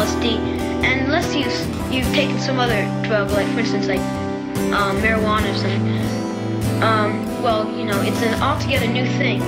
LSD, and unless you've taken some other drug, like for instance, like marijuana or something, well, you know, it's an altogether new thing.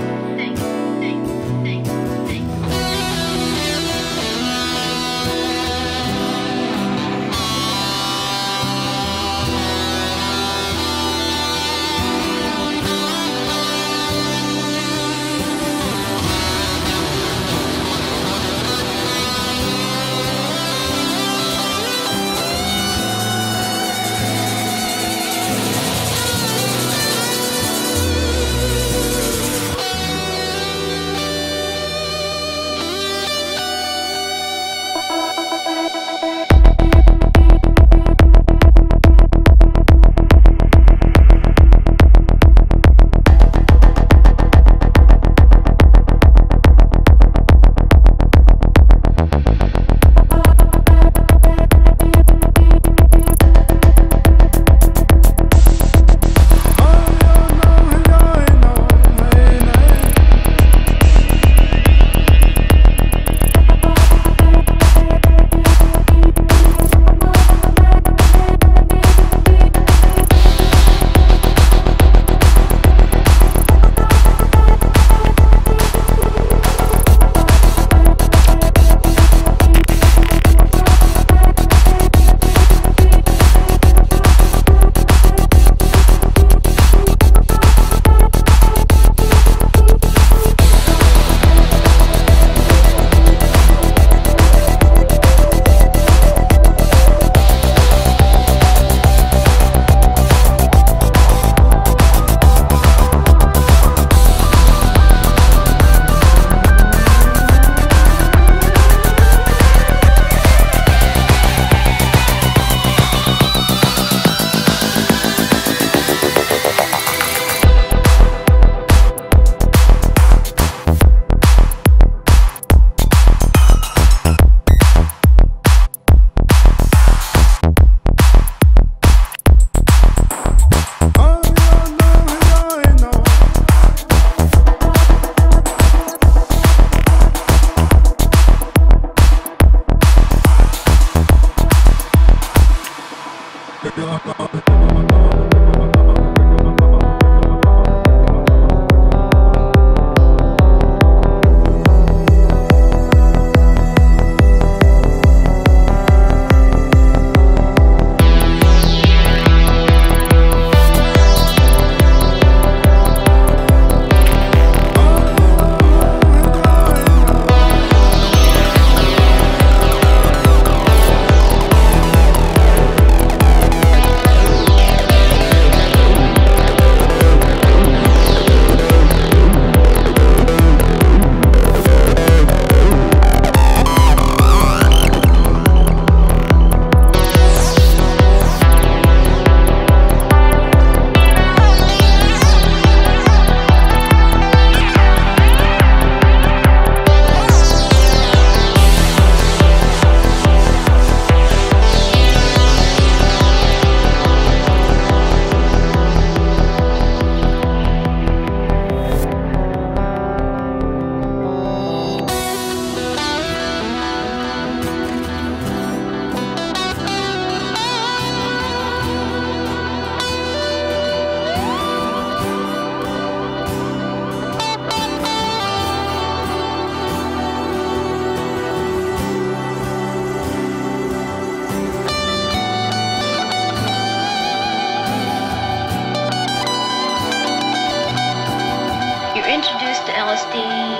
Introduced to LSD